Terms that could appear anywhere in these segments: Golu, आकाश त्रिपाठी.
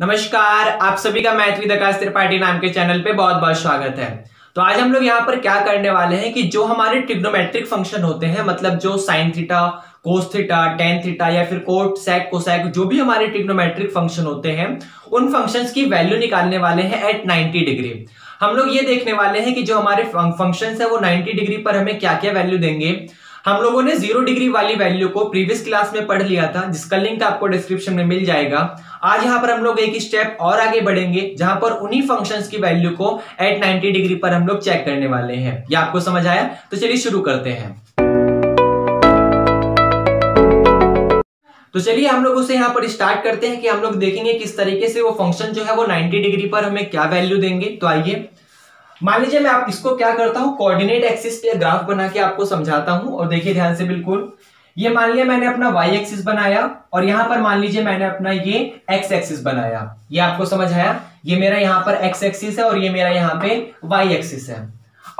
नमस्कार, आप सभी का मैथ विद आकाश त्रिपाठी नाम के चैनल पे बहुत बहुत स्वागत है। तो आज हम लोग यहाँ पर क्या करने वाले हैं कि जो हमारे ट्रिग्नोमेट्रिक फंक्शन होते हैं, मतलब जो sine theta, cos theta, tan theta या फिर कोट, सेक, कोसेक, जो भी हमारे ट्रिग्नोमेट्रिक फंक्शन होते हैं, उन फंक्शंस की वैल्यू निकालने वाले हैं एट 90 डिग्री। हम लोग ये देखने वाले हैं कि जो हमारे फंक्शंस है वो 90 डिग्री पर हमें क्या क्या वैल्यू देंगे। हम लोगों ने 0 डिग्री वाली वैल्यू को प्रीवियस क्लास में पढ़ लिया था, जिसका लिंक आपको डिस्क्रिप्शन में मिल जाएगा। आज यहाँ पर हम लोग एक स्टेप और आगे बढ़ेंगे, जहां पर उन्हीं फंक्शंस की वैल्यू को एट 90 डिग्री पर हम लोग चेक करने वाले हैं। ये आपको समझ आया? तो चलिए शुरू करते हैं। तो चलिए हम लोग उसे यहाँ पर स्टार्ट करते हैं कि हम लोग देखेंगे किस तरीके से वो फंक्शन जो है वो 90 डिग्री पर हमें क्या वैल्यू देंगे। तो आइए, मान लीजिए मैं आप इसको क्या करता हूं, कोऑर्डिनेट एक्सिस पे ग्राफ बना के आपको समझाता हूं। और देखिए ध्यान से, बिल्कुल ये मान लिया मैंने अपना y एक्सिस बनाया और यहां पर मान लीजिए मैंने अपना ये x एक्सिस बनाया। ये आपको समझ आया? ये मेरा यहाँ पर x एक्सिस है और ये मेरा यहाँ पे y एक्सिस है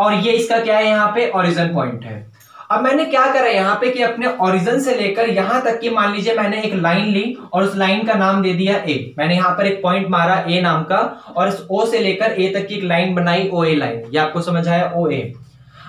और ये इसका क्या है, यहाँ पे ओरिजिन पॉइंट है। अब मैंने क्या करा यहाँ पे कि अपने ओरिजिन से लेकर यहां तक कि मान लीजिए मैंने एक लाइन ली और उस लाइन का नाम दे दिया ए। मैंने यहाँ पर एक पॉइंट मारा ए नाम का और इस ओ से लेकर ए तक की एक लाइन बनाई, ओ ए लाइन। ये आपको समझ आया, ओ ए।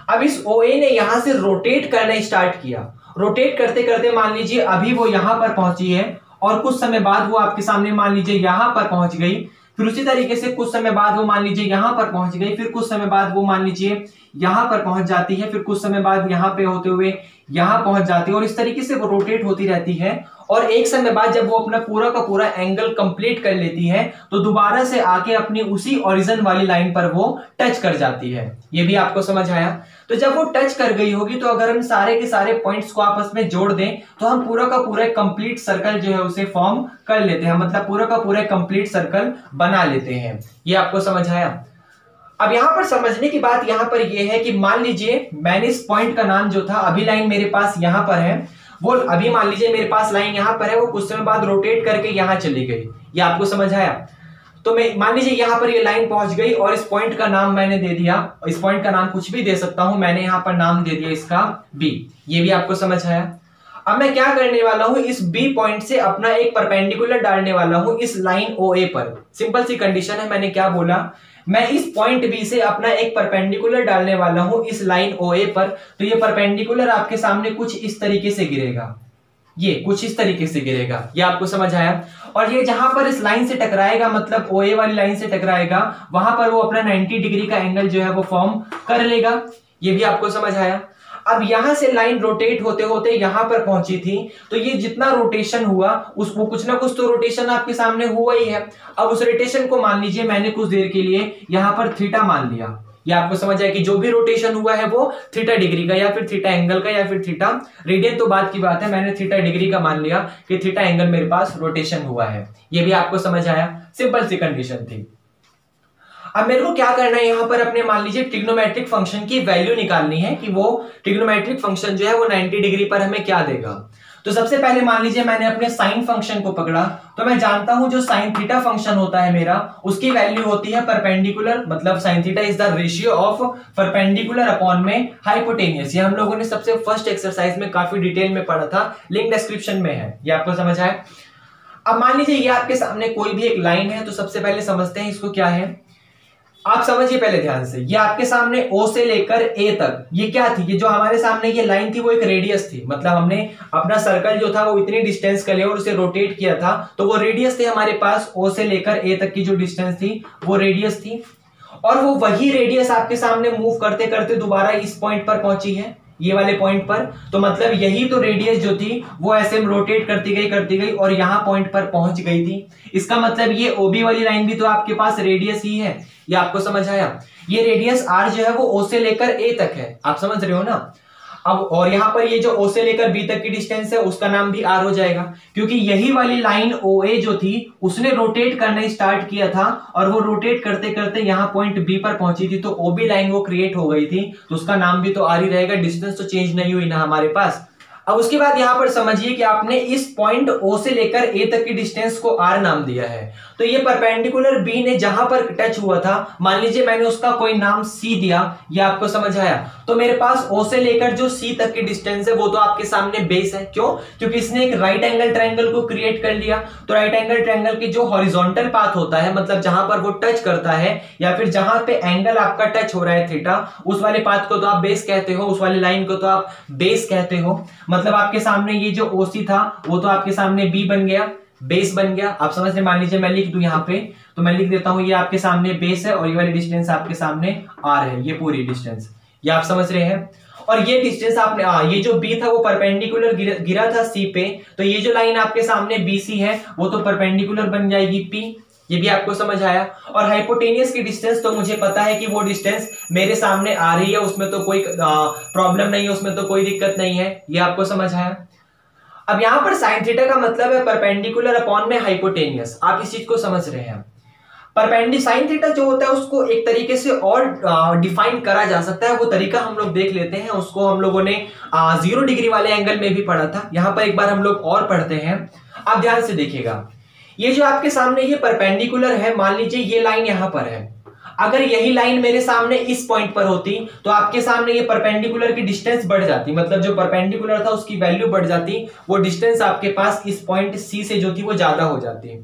अब इस ओ ए ने यहां से रोटेट करना स्टार्ट किया। रोटेट करते करते मान लीजिए अभी वो यहां पर पहुंची है और कुछ समय बाद वो आपके सामने मान लीजिए यहां पर पहुंच गई। फिर उसी तरीके से कुछ समय बाद वो मान लीजिए यहाँ पर पहुंच गई। फिर कुछ समय बाद वो मान लीजिए यहाँ पर पहुंच जाती है। फिर कुछ समय बाद यहाँ पे होते हुए यहाँ पहुंच जाती है और इस तरीके से वो रोटेट होती रहती है। और एक समय बाद जब वो अपना पूरा का पूरा एंगल कंप्लीट कर लेती है तो दोबारा से आके अपनी उसी ओरिजिन वाली लाइन पर वो टच कर जाती है। ये भी आपको समझ आया? तो जब वो टच कर गई होगी तो अगर हम सारे के सारे पॉइंट्स को आपस में जोड़ दें तो हम पूरा का पूरा कंप्लीट सर्कल जो है उसे फॉर्म कर लेते हैं, मतलब पूरा का पूरा कंप्लीट सर्कल बना लेते हैं। ये आपको समझ आया? अब यहां पर समझने की बात यहां पर यह है कि मान लीजिए मैंने इस पॉइंट का नाम जो था, अभी लाइन मेरे पास यहां पर है, वो अभी मान लीजिए मेरे पास लाइन यहां पर है, वो कुछ समय बाद रोटेट करके यहां चली गई। ये आपको समझ आया? तो मैं मान लीजिए यहां पर ये लाइन पहुंच गई और इस पॉइंट का नाम मैंने दे दिया। इस पॉइंट का नाम कुछ भी दे सकता हूं, मैंने यहां पर नाम दे दिया इसका बी। ये भी आपको समझ आया? अब मैं क्या करने वाला हूं, इस बी पॉइंट से अपना एक परपेंडिकुलर डालने वाला हूं इस लाइन ओ ए पर। सिंपल सी कंडीशन है, मैंने क्या बोला, मैं इस पॉइंट बी से अपना एक परपेंडिकुलर डालने वाला हूं इस लाइन ओ ए पर। तो ये परपेंडिकुलर आपके सामने कुछ इस तरीके से गिरेगा, ये कुछ इस तरीके से गिरेगा। ये आपको समझ आया? और ये जहां पर इस लाइन से टकराएगा, मतलब ओ ए वाली लाइन से टकराएगा, वहां पर वो अपना 90 डिग्री का एंगल जो है वो फॉर्म कर लेगा। ये भी आपको समझ आया? अब यहां से लाइन रोटेट होते होते यहां पर पहुंची थी, तो ये जितना रोटेशन हुआ उसको कुछ ना कुछ तो रोटेशन आपके सामने हुआ ही है। अब उस रोटेशन को मान लीजिए मैंने कुछ देर के लिए यहां पर थीटा मान लिया। ये आपको समझ आया कि जो भी रोटेशन हुआ है वो थीटा डिग्री का या फिर थीटा एंगल का या फिर थीटा रेडियन, तो बात की बात है, मैंने थीटा डिग्री का मान लिया कि थीटा एंगल मेरे पास रोटेशन हुआ है। ये भी आपको समझ आया? सिंपल सी कंडीशन थी। अब मेरे को क्या करना है, यहाँ पर अपने मान लीजिए ट्रिग्नोमेट्रिक फंक्शन की वैल्यू निकालनी है कि वो ट्रिग्नोमेट्रिक फंक्शन जो है वो 90 डिग्री पर हमें क्या देगा। तो सबसे पहले मान लीजिए मैंने अपने साइन फंक्शन को पकड़ा। तो मैं जानता हूं जो साइन थीटा फंक्शन होता है मेरा, उसकी वैल्यू होती है परपेंडिकुलर, मतलब sine theta is the ratio of perpendicular upon में हाइपोटेनियस। ये हम लोगों ने सबसे फर्स्ट एक्सरसाइज में काफी डिटेल में पढ़ा था, लिंक डिस्क्रिप्शन में है। ये आपको समझ आया? अब मान लीजिए ये आपके सामने कोई भी एक लाइन है, तो सबसे पहले समझते हैं इसको क्या है। आप समझिए पहले ध्यान से, ये आपके सामने O से लेकर A तक ये क्या थी, ये जो हमारे सामने ये लाइन थी वो एक रेडियस थी, मतलब हमने अपना सर्कल जो था वो इतनी डिस्टेंस के लिए और उसे रोटेट किया था, तो वो रेडियस थी हमारे पास। O से लेकर A तक की जो डिस्टेंस थी वो रेडियस थी और वो वही रेडियस आपके सामने मूव करते करते दोबारा इस पॉइंट पर पहुंची है, ये वाले पॉइंट पर। तो मतलब यही तो रेडियस जो थी वो ऐसे रोटेट करती गई और यहाँ पॉइंट पर पहुंच गई थी। इसका मतलब ये OB वाली लाइन भी तो आपके पास रेडियस ही है। ये आपको समझ आया? ये रेडियस R जो है वो O से लेकर A तक है, आप समझ रहे हो ना। अब और यहाँ पर ये जो O से लेकर B तक की डिस्टेंस है उसका नाम भी R हो जाएगा, क्योंकि यही वाली लाइन OA जो थी उसने रोटेट करना स्टार्ट किया था और वो रोटेट करते करते यहाँ पॉइंट B पर पहुंची थी, तो OB लाइन वो क्रिएट हो गई थी, तो उसका नाम भी तो R ही रहेगा। डिस्टेंस तो चेंज नहीं हुई ना हमारे पास। अब उसके बाद यहां पर समझिए कि आपने इस पॉइंट O से लेकर A तक की डिस्टेंस को R नाम दिया है। तो ये परपेंडिकुलर B ने जहां पर टच हुआ था, मान लीजिए मैंने उसका कोई नाम C दिया, ये आपको समझ आया। तो मेरे पास O से लेकर जो C तक की डिस्टेंस है वो तो आपके सामने बेस है। क्यों? क्योंकि इसने एक राइट एंगल ट्रायंगल को क्रिएट कर लिया। तो राइट एंगल ट्रायंगल की जो हॉरिजॉन्टल पाथ होता है, मतलब जहां पर वो टच करता है या फिर जहां पे एंगल आपका टच हो रहा है थीटा, उस वाले पाथ को तो आप बेस कहते हो, उस वाली लाइन को तो आप बेस कहते हो। मतलब आपके सामने ये जो OC था वो तो आपके सामने B बन गया, बेस बन गया। आप समझ रहे, मान लीजिए मैं लिख दूं यहाँ पे, तो मैं लिख देता हूं ये आपके सामने बेस है और ये वाली डिस्टेंस आपके सामने R है, ये पूरी डिस्टेंस, ये आप समझ रहे हैं। और ये डिस्टेंस आपने ये जो B था वो परपेंडिकुलर गिरा था C पे, तो ये जो लाइन आपके सामने BC है वो तो परपेंडिकुलर बन जाएगी P, ये भी आपको समझ आया। और हाइपोटेनियस की डिस्टेंस तो मुझे पता है कि वो डिस्टेंस मेरे सामने आ रही है, उसमें तो कोई प्रॉब्लम नहीं है, उसमें तो कोई दिक्कत नहीं है, ये आपको समझ आया। अब यहां पर साइन थीटा का मतलब है परपेंडिकुलर अपॉन में हाइपोटेनियस, आप इस चीज को समझ रहे हैं। परपेंडिकुलर साइन थीटा जो होता है उसको एक तरीके से और डिफाइन करा जा सकता है, वो तरीका हम लोग देख लेते हैं। उसको हम लोगों ने 0 डिग्री वाले एंगल में भी पढ़ा था, यहां पर एक बार हम लोग और पढ़ते हैं, आप ध्यान से देखिएगा। ये जो आपके सामने ये परपेंडिकुलर है, मान लीजिए ये लाइन यहां पर है, अगर यही लाइन मेरे सामने इस पॉइंट पर होती तो आपके सामने ये परपेंडिकुलर की डिस्टेंस बढ़ जाती, मतलब जो परपेंडिकुलर था उसकी वैल्यू बढ़ जाती, वो डिस्टेंस आपके पास इस पॉइंट C से जो थी वो ज्यादा हो जाती।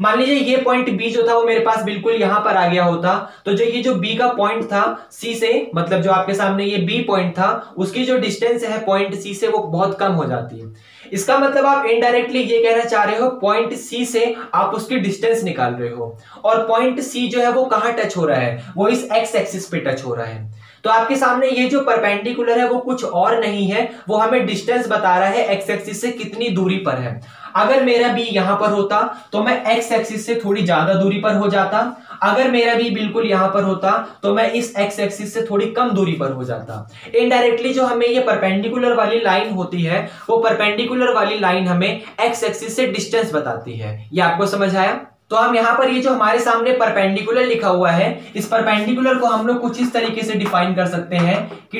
मान लीजिए ये पॉइंट B जो था वो मेरे पास बिल्कुल यहां पर आ गया होता, तो जो ये जो B का पॉइंट था C से, मतलब जो आपके सामने ये B पॉइंट था उसकी जो डिस्टेंस है पॉइंट C से वो बहुत कम हो जाती है। इसका मतलब आप इनडायरेक्टली ये कहना चाह रहे हो पॉइंट C से आप उसकी डिस्टेंस निकाल रहे हो, और पॉइंट C जो है वो कहां टच हो रहा है, वो इस X एक्सिस पे टच हो रहा है। तो आपके सामने ये जो परपेंडिकुलर है वो कुछ और नहीं है, वो हमें डिस्टेंस बता रहा है X एक्सिस से कितनी दूरी पर है। अगर मेरा B यहां पर होता तो मैं X एक्सिस से थोड़ी ज्यादा दूरी पर हो जाता, अगर मेरा B बिल्कुल यहां पर होता तो मैं इस X एक्सिस से थोड़ी कम दूरी पर हो जाता। इनडायरेक्टली जो हमें ये परपेंडिकुलर वाली लाइन होती है, वो परपेंडिकुलर वाली लाइन हमें X एक्सिस से डिस्टेंस बताती है, ये आपको समझ आया। तो हम यहां पर ये जो हमारे सामने परपेंडिकुलर लिखा हुआ है, इस परपेंडिकुलर को हम लोग कुछ इस तरीके से डिफाइन कर सकते हैं कि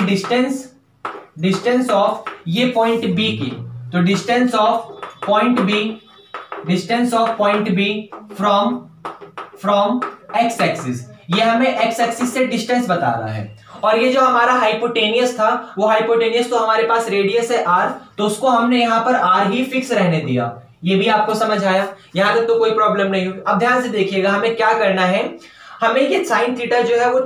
डिस्टेंस ऑफ ये पॉइंट B की, तो distance of point B from X axis, ये हमें X एक्सिस से डिस्टेंस बता रहा है। और ये जो हमारा हाइपोटेनियस था, वो हाइपोटेनियस तो हमारे पास रेडियस है R, तो उसको हमने यहां पर R ही फिक्स रहने दिया, ये भी आपको समझ आया। यहां तक तो कोई प्रॉब्लम नहीं हुई। अब ध्यान से देखिएगा हमें क्या करना है। हमें ये साइन थीटा जो है वो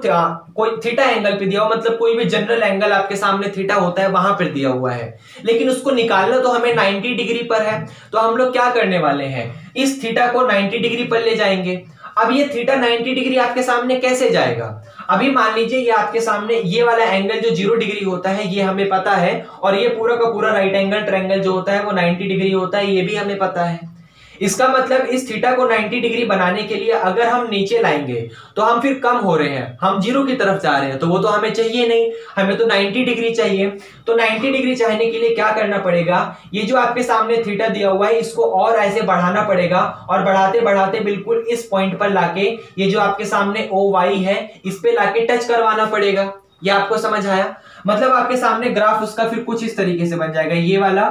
कोई थीटा एंगल पे दिया हुआ, मतलब कोई भी जनरल एंगल आपके सामने थीटा होता है वहां पर दिया हुआ है, लेकिन उसको निकालना तो हमें 90 डिग्री पर है। तो हम लोग क्या करने वाले हैं, इस थीटा को 90 डिग्री पर ले जाएंगे। अब ये थीटा 90 डिग्री आपके सामने कैसे जाएगा, अभी मान लीजिए ये आपके सामने ये वाला एंगल जो 0 डिग्री होता है ये हमें पता है, और ये पूरा का पूरा राइट एंगल ट्रायंगल जो होता है वो 90 डिग्री होता है, ये भी हमें पता है। इसका मतलब इस थीटा को 90 डिग्री बनाने के लिए अगर हम नीचे लाएंगे तो हम फिर कम हो रहे हैं, हम 0 की तरफ जा रहे हैं, तो वो तो हमें चाहिए नहीं, हमें तो 90 डिग्री चाहिए। तो 90 डिग्री चाहने के लिए क्या करना पड़ेगा, ये जो आपके सामने थीटा दिया हुआ है इसको और ऐसे बढ़ाना पड़ेगा, और बढ़ाते बढ़ाते बिल्कुल इस पॉइंट पर लाके ये जो आपके सामने OY है इस पे लाके टच करवाना पड़ेगा, ये आपको समझ आया। मतलब आपके सामने ग्राफ उसका फिर कुछ इस तरीके से बन जाएगा, ये वाला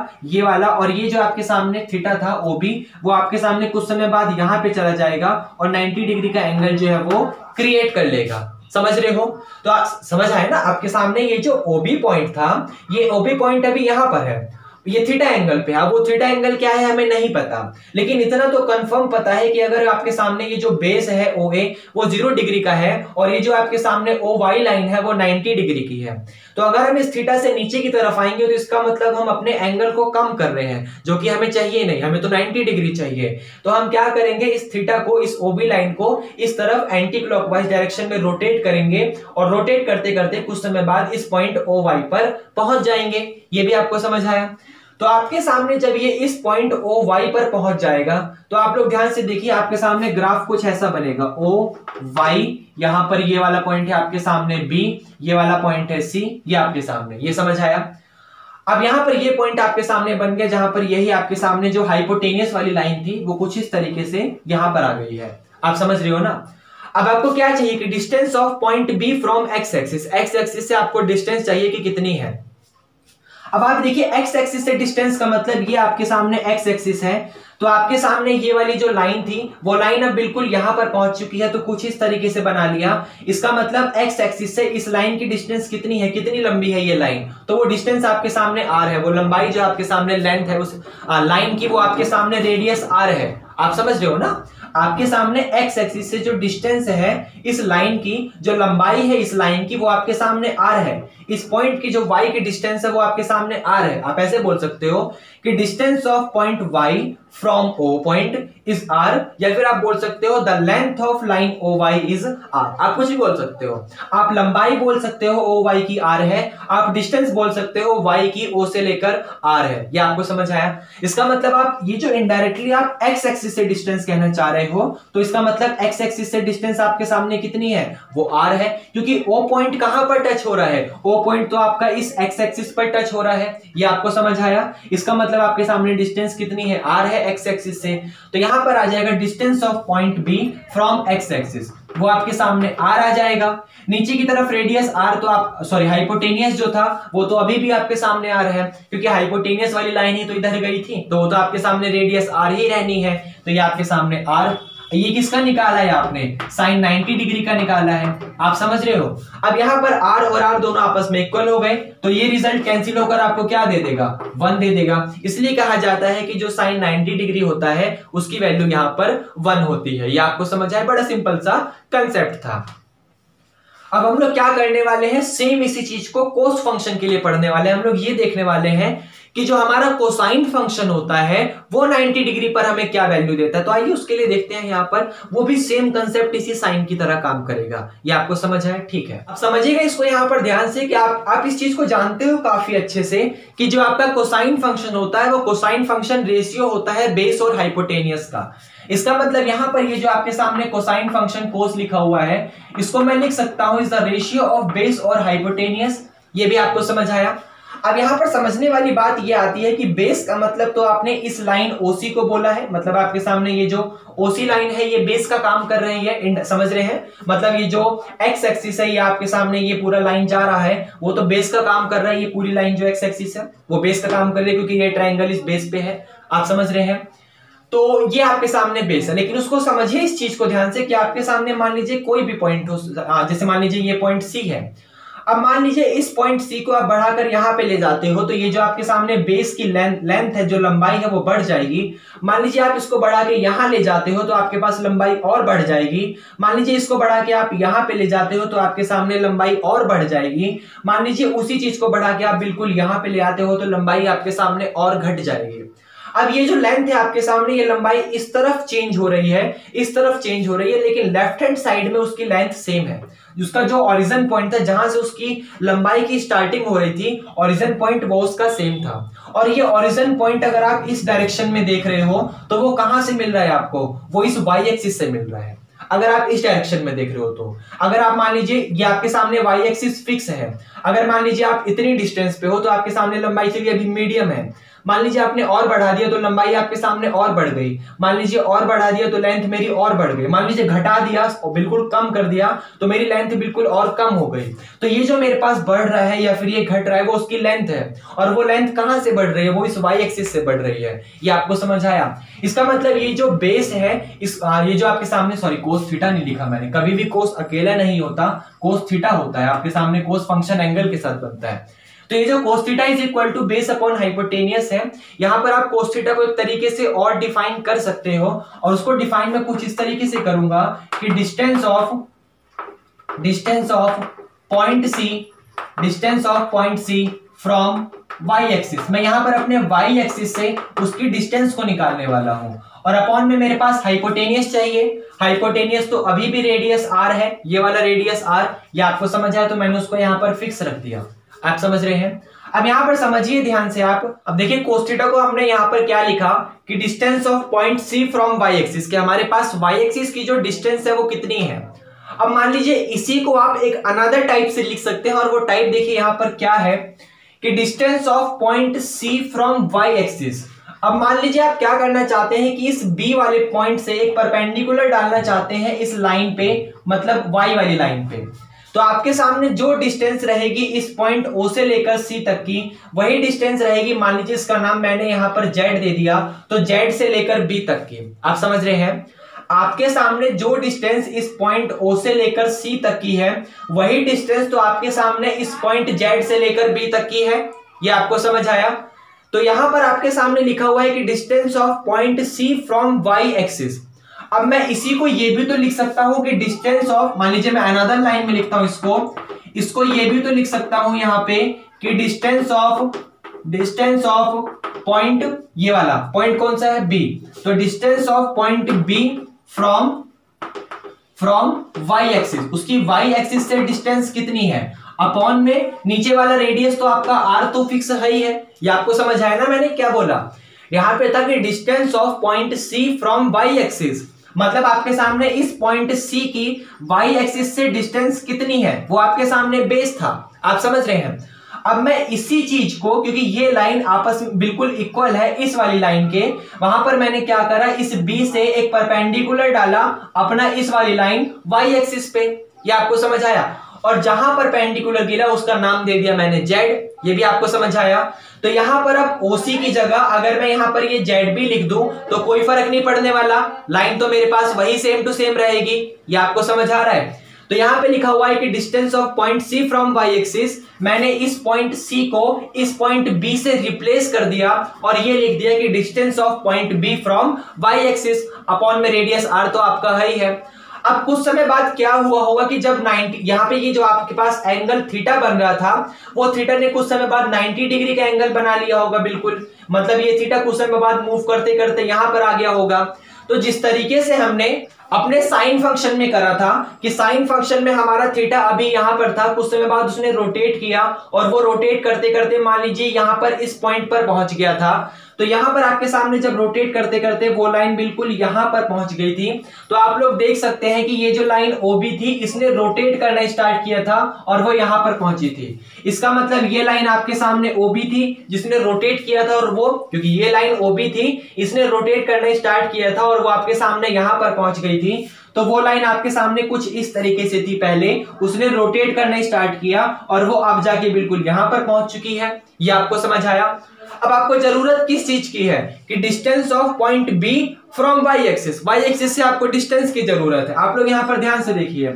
और ये जो आपके सामने थीटा था OB वो आपके सामने कुछ समय बाद यहां पे चला जाएगा और 90 डिग्री का एंगल जो है वो क्रिएट कर लेगा, समझ रहे हो। तो आप समझ आए ना, आपके सामने ये जो OB पॉइंट था, ये OB पॉइंट अभी यहां पर है, ये थीटा एंगल पे। अब वो थीटा एंगल क्या है हमें नहीं पता, लेकिन इतना तो कंफर्म पता है कि अगर आपके सामने ये जो बेस है OA वो 0 डिग्री का है, और ये जो आपके सामने OY लाइन है वो 90 डिग्री की है। तो अगर हम इस थीटा से नीचे की तरफ आएंगे तो इसका मतलब हम अपने एंगल को कम कर रहे हैं, जो कि हमें चाहिए नहीं, हमें तो 90 डिग्री चाहिए। तो हम क्या करेंगे, इस थीटा को, इस OB लाइन को इस तरफ एंटी क्लॉकवाइज डायरेक्शन में रोटेट करेंगे, और रोटेट करते करते कुछ समय बाद इस पॉइंट OY पर पहुंच जाएंगे, ये भी आपको समझ आया। तो आपके सामने जब ये इस पॉइंट OY पर पहुंच जाएगा तो आप लोग ध्यान से देखिए, आपके सामने ग्राफ कुछ ऐसा बनेगा, OY यहां पर ये वाला पॉइंट है आपके सामने B, ये वाला पॉइंट है C, ये आपके सामने, ये समझ आया। अब यहां पर ये पॉइंट आपके सामने बन गया जहां पर यही आपके सामने जो हाइपोटेनियस वाली लाइन थी वो कुछ इस तरीके से यहां पर आ गई है, आप समझ रहे हो ना। अब आपको क्या चाहिए कि distance of point B from X axis, X axis से आपको डिस्टेंस चाहिए कि कितनी है। अब आप देखिए एक्स एक्सिस से डिस्टेंस का मतलब ये आपके सामने एक्स एक्सिस है, तो आपके सामने ये वाली जो लाइन थी वो लाइन अब बिल्कुल यहां पर पहुंच चुकी है, तो कुछ इस तरीके से बना लिया। इसका मतलब एक्स एक्सिस से इस लाइन की डिस्टेंस कितनी है, कितनी लंबी है ये लाइन, तो वो डिस्टेंस आपके सामने आर है, वो लंबाई जो आपके सामने लेंथ है उस लाइन की वो आपके सामने रेडियस आर है। आप समझ रहे हो ना, आपके सामने एक्स एक्सिस से जो डिस्टेंस है इस लाइन की, जो लंबाई है इस लाइन की, वो आपके सामने आर है। इस पॉइंट की जो वाई की डिस्टेंस है वो आपके सामने आर है। आप ऐसे बोल सकते हो कि distance of point Y from O point is R, या फिर आप बोल सकते हो the length of line O Y is R. आप कुछ भी बोल सकते हो, आप लंबाई बोल सकते हो ओ वाई की आर है, आप डिस्टेंस बोल सकते हो वाई की ओ से लेकर आर है। यह आपको समझ आया। इसका मतलब आप ये जो इनडायरेक्टली आप एक्स एक्सिस से डिस्टेंस कहना चाह रहे हो, तो इसका मतलब एक्स एक्सिस से डिस्टेंस आपके सामने कितनी है, वो आर है, क्योंकि ओ पॉइंट कहां पर टच हो रहा है, ओ पॉइंट तो आपका इस एक्स एक्सिस पर टच हो रहा है। ये आपको समझ आया। इसका मतलब आपके सामने डिस्टेंस कितनी है, आर है एक्स एक्सिस से। तो यहां पर आ जाएगा distance of point B from X axis, वो आपके सामने आर आ जाएगा। नीचे की तरफ रेडियस आर, तो आप सॉरी हाइपोटेनियस जो था वो तो अभी भी आपके सामने आर है, क्योंकि हाइपोटेनियस वाली लाइन ही तो इधर गई थी, तो वो तो आपके सामने रेडियस आर ही रहनी है। तो ये आपके सामने आर, ये किसका निकाला है आपने, साइन 90 डिग्री का निकाला है। आप समझ रहे हो। अब यहां पर आर और आर दोनों आपस में इक्वल हो गए, तो ये रिजल्ट कैंसिल होकर आपको क्या दे देगा, 1 दे देगा। इसलिए कहा जाता है कि जो साइन 90 डिग्री होता है उसकी वैल्यू यहां पर 1 होती है। ये आपको समझ आया। बड़ा सिंपल सा कंसेप्ट था। अब हम लोग क्या करने वाले हैं, सेम इसी चीज को कोस फंक्शन के लिए पढ़ने वाले हैं। हम लोग ये देखने वाले हैं कि जो हमारा कोसाइन फंक्शन होता है वो 90 डिग्री पर हमें क्या वैल्यू देता है। तो आइए उसके लिए देखते हैं। यहां पर वो भी सेम कंसेप्ट इसी साइन की तरह काम करेगा। ये आपको समझ आया, ठीक है। अब समझिएगा इसको यहां पर ध्यान से कि आप इस चीज को जानते हो काफी अच्छे से कि जो आपका कोसाइन फंक्शन होता है वो कोसाइन फंक्शन रेशियो होता है बेस और हाइपोटेनियस का। इसका मतलब यहां पर ये जो आपके सामने कोसाइन फंक्शन कोस लिखा हुआ है, इसको मैं लिख सकता हूं is the ratio of base और हाइपोटेनियस। ये भी आपको समझ आया। अब यहां पर समझने वाली बात ये आती है कि बेस का मतलब तो आपने इस लाइन ओसी को बोला है, मतलब आपके सामने ये जो ओसी लाइन है ये बेस का काम कर रही है, समझ रहे हैं। मतलब ये जो एक्स एक्सिस है ये आपके सामने ये पूरा लाइन जा रहा है वो तो बेस का काम कर रहा है। ये पूरी लाइन जो एक्स एक्सिस है वो बेस का काम कर रही है, क्योंकि ये ट्राइंगल इस बेस पे है। आप समझ रहे हैं। तो ये आपके सामने बेस है, लेकिन उसको समझिए इस चीज को ध्यान से कि आपके सामने मान लीजिए कोई भी पॉइंट हो, जैसे मान लीजिए ये पॉइंट सी है। अब मान लीजिए इस पॉइंट सी को आप बढ़ाकर यहां पे ले जाते हो, तो ये जो आपके सामने बेस की लेंथ है, जो लंबाई है वो बढ़ जाएगी। मान लीजिए आप इसको बढ़ा के यहां ले जाते हो तो आपके पास लंबाई और बढ़ जाएगी। मान लीजिए इसको बढ़ा के आप यहां पे ले जाते हो तो आपके सामने लंबाई और बढ़ जाएगी। मान लीजिए उसी चीज को बढ़ा के आप बिल्कुल यहां पे ले आते हो तो लंबाई आपके सामने और घट जाएगी। अब ये जो लेंथ है आपके सामने, ये लंबाई इस तरफ चेंज हो रही है, इस तरफ चेंज हो रही है, लेकिन लेफ्ट हैंड साइड में उसकी लेंथ सेम है। उसका जो ओरिजिन पॉइंट था, जहां से उसकी लंबाई की स्टार्टिंग हो रही थी, ओरिजिन पॉइंट वो उसका सेम था। और ये ओरिजिन पॉइंट अगर आप इस डायरेक्शन में देख रहे हो तो वो कहां से मिल रहा है आपको, वो इस वाई एक्सिस से मिल रहा है, अगर आप इस डायरेक्शन में देख रहे हो तो। अगर आप मान लीजिए ये आपके सामने वाई एक्सिस फिक्स है, अगर मान लीजिए आप इतनी डिस्टेंस पे हो तो आपके सामने लंबाई चलिए अभी मीडियम है, मान लीजिए आपने और बढ़ा दिया तो लंबाई आपके सामने और बढ़ गई, मान लीजिए और बढ़ा दिया तो लेंथ मेरी और बढ़ गई, मान लीजिए घटा दिया और बिल्कुल कम कर दिया तो मेरी लेंथ बिल्कुल और कम हो गई। तो ये जो मेरे पास बढ़ रहा है या फिर ये घट रहा है वो उसकी लेंथ है, और वो लेंथ कहां से बढ़ रही है, वो इस वाई एक्सिस से बढ़ रही है। ये आपको समझ आया। इसका मतलब ये जो बेस है ये जो आपके सामने, सॉरी कोस थीटा नहीं लिखा मैंने, कभी भी कोस अकेला नहीं होता, कोस थीटा होता है आपके सामने, कोस फंक्शन एंगल के साथ बनता है। तो ये जो cos theta is equal to base upon hypotenuse है, यहां पर आप cos थीटा को एक तरीके से और डिफाइन कर सकते हो, और उसको डिफाइन मैं कुछ इस तरीके से करूंगा कि distance of point C from y axis. मैं यहां पर अपने y एक्सिस से उसकी डिस्टेंस को निकालने वाला हूं, और अपॉन में मेरे पास हाइपोटेनियस चाहिए। हाइपोटेनियस तो अभी भी रेडियस r है, ये वाला रेडियस r, ये आपको समझ आया। तो मैंने उसको यहां पर फिक्स रख दिया। आप समझ रहे हैं। अब यहां पर समझिए ध्यान से आप। अब देखिए cos थीटा को हमने यहां पर क्या लिखा कि distance of point C from y axis, के हमारे पास y एक्सिस की जो डिस्टेंस है वो कितनी है। अब मान लीजिए इसी को आप एक अनदर टाइप से लिख सकते हैं, और वो टाइप देखिए यहां पर क्या है कि distance of point C from y axis. अब मान लीजिए आप क्या करना चाहते हैं कि इस B वाले पॉइंट से एक परपेंडिकुलर डालना चाहते हैं इस लाइन पे, मतलब y वाली लाइन पे। तो आपके सामने जो डिस्टेंस रहेगी इस पॉइंट ओ से लेकर सी तक की वही डिस्टेंस रहेगी। मान लीजिए इसका नाम मैंने यहां पर जेड दे दिया, तो जेड से लेकर बी तक की। आप समझ रहे हैं, आपके सामने जो डिस्टेंस इस पॉइंट ओ से लेकर सी तक की है वही डिस्टेंस तो आपके सामने इस पॉइंट जेड से लेकर बी तक की है। यह आपको समझ आया। तो यहां पर आपके सामने लिखा हुआ है कि distance of point C from Y axis. अब मैं इसी को ये भी तो लिख सकता हूं कि डिस्टेंस ऑफ, मान लीजिए मैं अनदर लाइन में लिखता हूं इसको ये भी तो लिख सकता हूं यहां पे कि डिस्टेंस ऑफ पॉइंट, ये वाला पॉइंट कौन सा है बी, तो distance of point B from Y axis, उसकी वाई एक्सिस से डिस्टेंस कितनी है अपॉन में नीचे वाला रेडियस, तो आपका आर तो फिक्स है ही है। ये आपको समझ आया ना मैंने क्या बोला। यहां पे था कि distance of point C from Y axis, मतलब आपके सामने इस पॉइंट सी की वाई एक्सिस से डिस्टेंस कितनी है, वो आपके सामने बेस था। आप समझ रहे हैं। अब मैं इसी चीज को, क्योंकि ये लाइन आपस में बिल्कुल इक्वल है इस वाली लाइन के, वहां पर मैंने क्या करा, इस बी से एक परपेंडिकुलर डाला अपना इस वाली लाइन वाई एक्सिस पे। ये आपको समझ आया। और जहां पर पेंडिकुलर गिरा उसका नाम दे दिया मैंने जेड। ये भी आपको समझ आया। तो यहां पर अब ओसी की जगह अगर मैं यहां पर ये जेड भी लिख दूं तो कोई फर्क नहीं पड़ने वाला, लाइन तो मेरे पास वही सेम टू सेम रहेगी। ये आपको समझ आ रहा है। तो यहां पे लिखा हुआ है कि distance of point C from Y axis, मैंने इस पॉइंट सी को इस पॉइंट बी से रिप्लेस कर दिया और ये लिख दिया कि distance of point B from Y axis upon में रेडियस आर तो आपका है। अब कुछ समय बाद क्या हुआ होगा कि जब 90, यहां पे ये जो आपके पास एंगल थीटा बन रहा था वो थीटा ने कुछ समय बाद 90 डिग्री का एंगल बना लिया होगा। बिल्कुल, मतलब ये थीटा कुछ समय बाद मूव करते करते यहां पर आ गया होगा। तो जिस तरीके से हमने अपने साइन फंक्शन में करा था कि साइन फंक्शन में हमारा थीटा अभी यहां पर था, कुछ समय बाद उसने रोटेट किया और वो रोटेट करते करते मान लीजिए यहां पर इस पॉइंट पर पहुंच गया था। तो यहां पर आपके सामने जब रोटेट करते करते वो लाइन बिल्कुल यहां पर पहुंच गई थी। तो आप लोग देख सकते हैं कि ये जो लाइन ओबी थी इसने रोटेट करना स्टार्ट किया था और वो यहां पर पहुंची थी। इसका मतलब ये लाइन आपके सामने ओबी थी जिसने रोटेट किया था, और वो, क्योंकि ये लाइन ओबी थी, इसने रोटेट करना स्टार्ट किया था और वो आपके सामने यहां पर पहुंच गई थी। तो वो लाइन आपके सामने कुछ इस तरीके से थी, पहले उसने रोटेट करना स्टार्ट किया और वो अब जाके बिल्कुल यहां पर पहुंच चुकी है। ये आपको समझ आया। अब आपको जरूरत किस चीज की है कि distance of point B from Y axis से आपको डिस्टेंस की जरूरत है। आप लोग यहां पर ध्यान से देखिए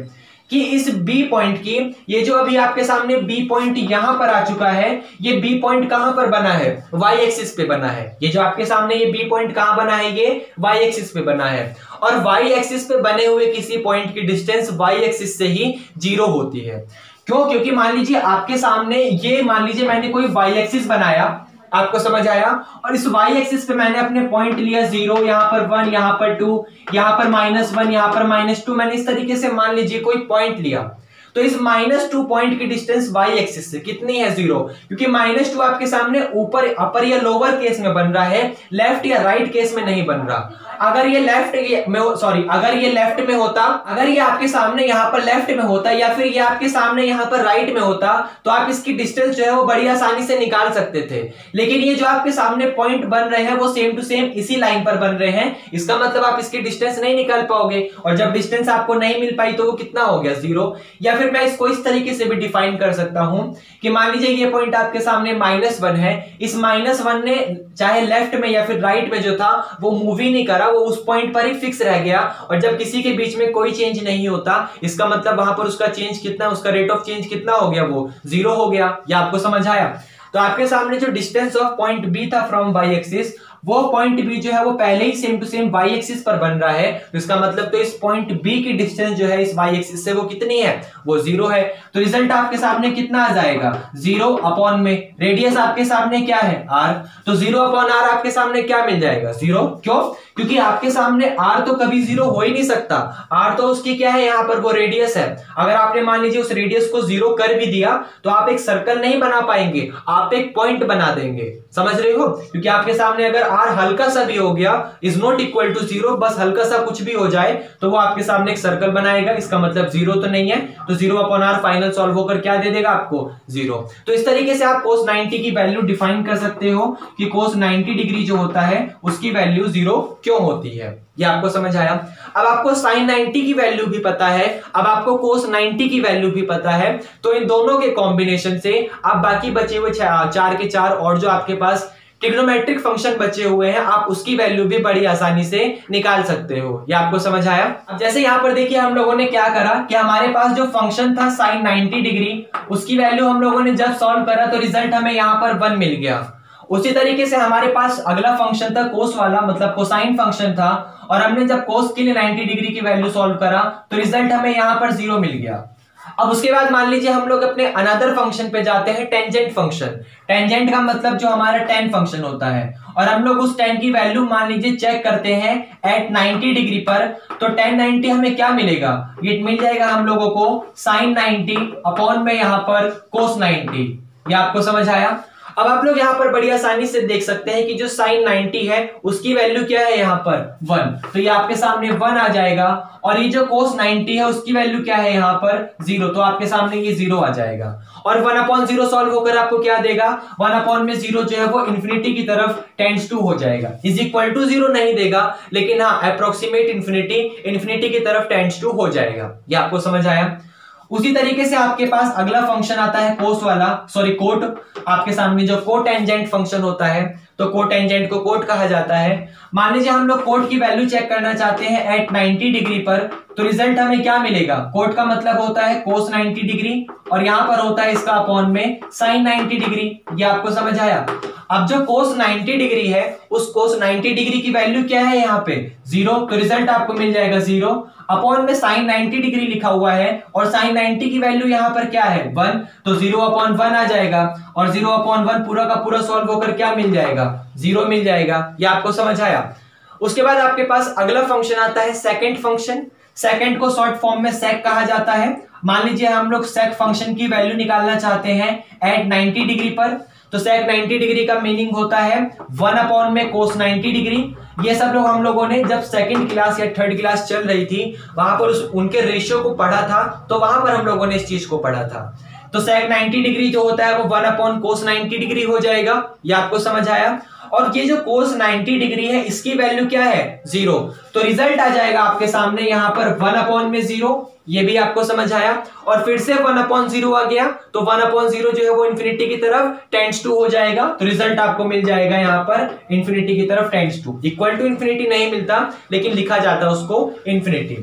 कि इस बी पॉइंट की, ये जो अभी आपके सामने बी पॉइंट यहां पर आ चुका है, ये बी पॉइंट कहां पर बना है, वाई एक्सिस पे बना है। ये जो आपके सामने ये बी पॉइंट कहां बना है, ये वाई एक्सिस पे बना है। और वाई एक्सिस पे बने हुए किसी पॉइंट की डिस्टेंस वाई एक्सिस से ही जीरो होती है। क्यों? क्योंकि मान लीजिए आपके सामने ये, मान लीजिए मैंने कोई वाई एक्सिस बनाया, आपको समझ आया, और इस y एक्सिस पे मैंने अपने पॉइंट लिया 0, यहां पर 1, यहां पर 2, यहां पर -1, यहां पर -2, मैंने इस तरीके से मान लीजिए कोई पॉइंट लिया। तो इस -2 पॉइंट की डिस्टेंस y एक्सिस से कितनी है, 0, क्योंकि -2 आपके सामने ऊपर, अपर या लोअर केस में बन रहा है, लेफ्ट या राइट केस में नहीं बन रहा। अगर ये लेफ्ट में होता, अगर ये आपके सामने यहाँ पर लेफ्ट में होता या फिर ये आपके सामने यहाँ पर राइट में होता तो आप इसकी डिस्टेंस जो है वो बड़ी आसानी से निकाल सकते थे। लेकिन ये जो आपके सामने पॉइंट बन रहे हैं वो सेम टू सेम इसी लाइन पर बन रहे हैं, इसका मतलब आप इसकी डिस्टेंस नहीं निकाल पाओगे। और जब डिस्टेंस आपको नहीं मिल पाई तो वो कितना हो गया, 0। या फिर मैं इसको इस तरीके से भी डिफाइन कर सकता हूं कि मान लीजिए ये पॉइंट आपके सामने -1 है, इस -1 ने चाहे लेफ्ट में या फिर राइट में जो था वो मूव ही नहीं करा, वो उस पॉइंट पर ही फिक्स रह गया। और जब किसी के बीच में कोई चेंज नहीं होता, इसका मतलब वहां पर उसका चेंज कितना, उसका रेट ऑफ चेंज कितना हो गया, वो 0 हो गया। ये आपको समझ आया। तो आपके सामने जो डिस्टेंस ऑफ पॉइंट बी था फ्रॉम वाई एक्सिस, वो पॉइंट बी जो है वो पहले ही same to same Y axis पर बन रहा है। तो इसका मतलब तो इस पॉइंट बी की डिस्टेंस जो है इस वाई एक्सिस से वो कितनी है, वो 0 है। तो रिजल्ट आपके सामने कितना आ जाएगा, 0 अपॉन में रेडियस आपके सामने क्या है, आर। तो 0 अपॉन आर आपके सामने क्या मिल जाएगा, 0। क्यों? क्योंकि आपके सामने आर तो कभी 0 हो ही नहीं सकता। आर तो उसकी क्या है, यहाँ पर वो रेडियस है। अगर आपने मान लीजिए उस रेडियस को 0 कर भी दिया तो आप एक सर्कल नहीं बना पाएंगे, आप एक पॉइंट बना देंगे। समझ रहे हो? क्योंकि आपके सामने अगर आर हल्का सा भी हो गया, इज नॉट इक्वल टू 0, बस हल्का सा कुछ भी हो जाए तो वो आपके सामने एक सर्कल बनाएगा। इसका मतलब 0 तो नहीं है। तो 0 अपॉन आर फाइनल सॉल्व होकर क्या दे देगा आपको, 0। तो इस तरीके से आप cos 90 की वैल्यू डिफाइन कर सकते हो कि cos 90 डिग्री जो होता है उसकी वैल्यू 0 क्यों होती है, ये आपको समझ आया। अब आपको साइन 90 की वैल्यू भी पता है, अब आपको कोस 90 की वैल्यू भी पता है, तो इन दोनों के कॉम्बिनेशन से आप बाकी बचे हुए चार के चार और जो आपके पास ट्रिग्नोमेट्रिक फंक्शन बचे हुए हैं आप उसकी वैल्यू भी बड़ी आसानी से निकाल सकते हो। ये आपको समझ आया। अब जैसे यहाँ पर देखिए हम लोगों ने क्या करा कि हमारे पास जो फंक्शन था साइन 90 डिग्री उसकी वैल्यू हम लोगों ने जब सॉल्व करा तो रिजल्ट हमें यहाँ पर 1 मिल गया। उसी तरीके से हमारे पास अगला फंक्शन था कोस वाला, मतलब कोसाइन फंक्शन था, और हमने जब कोस के लिए 90 डिग्री की वैल्यू सॉल्व करा तो रिजल्ट हमें यहाँ पर 0 मिल गया। अब उसके बाद मान लीजिए हम लोग अपने अनदर फंक्शन पे जाते हैं टेंजेंट फंक्शन। टेंजेंट का मतलब जो हमारा tan फंक्शन होता है, और हम लोग उस tan की वैल्यू मान लीजिए चेक करते हैं एट 90 डिग्री पर, तो tan 90 हमें क्या मिलेगा, ये मिल जाएगा हम लोगों को sin 90 अपॉन में यहाँ पर cos 90। ये आपको समझ आया। अब आप लोग यहाँ पर बड़ी आसानी से देख सकते हैं कि जो साइन 90 है उसकी वैल्यू क्या है यहाँ पर 1, तो ये आपके सामने 1 आ जाएगा, और ये जो कोस 90 है उसकी वैल्यू क्या है यहाँ पर 0, तो आपके सामने ये 0 आ जाएगा। और 1/0 सॉल्व होकर आपको क्या देगा, 1/0 जो है वो इन्फिनिटी की तरफ टेंड्स टू हो जाएगा, इज इक्वल टू 0 नहीं देगा, लेकिन हाँ अप्रोक्सीमेट इन्फिनिटी की तरफ टेंड्स टू हो जाएगा। ये आपको समझ आया। उसी तरीके से आपके पास अगला फंक्शन आता है कोस वाला, सॉरी कोट, आपके सामने जो कोटेंजेंट फंक्शन होता है, तो कोटेंजेंट को कोट कहा जाता है। मान लीजिए हम लोग कोट की वैल्यू चेक करना चाहते हैं एट 90 डिग्री पर, तो रिजल्ट हमें क्या मिलेगा, कोट का मतलब होता है कोस 90 डिग्री और यहां पर होता है इसका अपॉन में साइन 90 डिग्री। ये आपको समझ आया। अब जो कोस 90 डिग्री है उस कोस 90 डिग्री की वैल्यू क्या है यहाँ पे 0, तो रिजल्ट आपको मिल जाएगा 0 अपॉन में साइन 90 डिग्री लिखा हुआ है और साइन 90 की वैल्यू यहाँ पर क्या है 1, तो 0/1 आ जाएगा, और 0/1 पूरा का पूरा सॉल्व होकर क्या मिल जाएगा 0 मिल जाएगा। ये आपको समझ आया। उसके बाद आपके पास अगला फंक्शन आता है सेकेंड फंक्शन। सेकेंड को शॉर्ट फॉर्म में सेक कहा जाता है। मान लीजिए हम लोग सेक फंक्शन की वैल्यू निकालना चाहते हैं एट 90 डिग्री पर, तो sec 90 डिग्री का मीनिंग होता है 1 में cos 90 डिग्री। ये सब लोग हम लोगों ने जब सेकंड क्लास या थर्ड क्लास चल रही थी वहां पर उनके रेशियो को पढ़ा था, तो वहां पर हम लोगों ने इस चीज को पढ़ा था। तो sec 90 डिग्री जो होता है वो 1/cos 90 डिग्री हो जाएगा। ये आपको समझ आया। और ये जो cos 90 डिग्री है इसकी वैल्यू क्या है 0, तो रिजल्ट आ जाएगा आपके सामने यहाँ पर 1/0। ये भी आपको समझ आया। और फिर से 1/0 आ गया, तो 1/0 जो है वो इन्फिनिटी की तरफ टेंड्स टू हो जाएगा, तो रिजल्ट आपको मिल जाएगा यहाँ पर इन्फिनिटी की तरफ tends to. Equal to infinity नहीं मिलता लेकिन लिखा जाता है उसको इन्फिनिटी।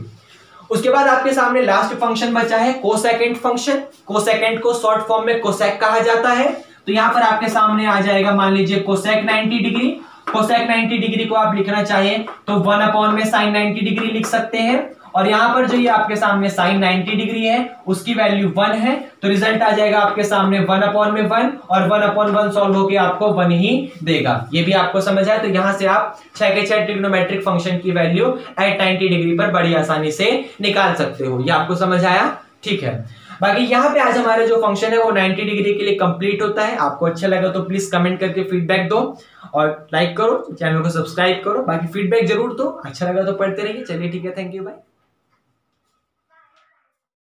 उसके बाद आपके सामने लास्ट फंक्शन बचा है कोसेकेंट फंक्शन। कोसेकेंट को शॉर्ट फॉर्म में कोसेक कहा जाता है, तो यहाँ पर आपके सामने आ जाएगा मान लीजिए कोसेक 90 डिग्री। कोसेक 90 डिग्री को आप लिखना चाहिए तो 1/में साइन 90 डिग्री लिख सकते हैं, और यहाँ पर जो ये आपके सामने साइन 90 डिग्री है उसकी वैल्यू 1 है, तो रिजल्ट आ जाएगा आपके सामने 1/1, और 1/1 सॉल्व होकर आपको 1 ही देगा। ये भी आपको समझ आया। तो यहाँ से आप 6 के 6 ट्रिग्नोमेट्रिक फंक्शन की वैल्यू एट 90 डिग्री पर बड़ी आसानी से निकाल सकते हो। ये आपको समझ आया। ठीक है, बाकी यहाँ पे आज हमारा जो फंक्शन है वो 90 डिग्री के लिए कंप्लीट होता है। आपको अच्छा लगा तो प्लीज कमेंट करके फीडबैक दो, और लाइक करो, चैनल को सब्सक्राइब करो, बाकी फीडबैक जरूर दो। अच्छा लगा तो पढ़ते रहिए। चलिए ठीक है, थैंक यू, बाय।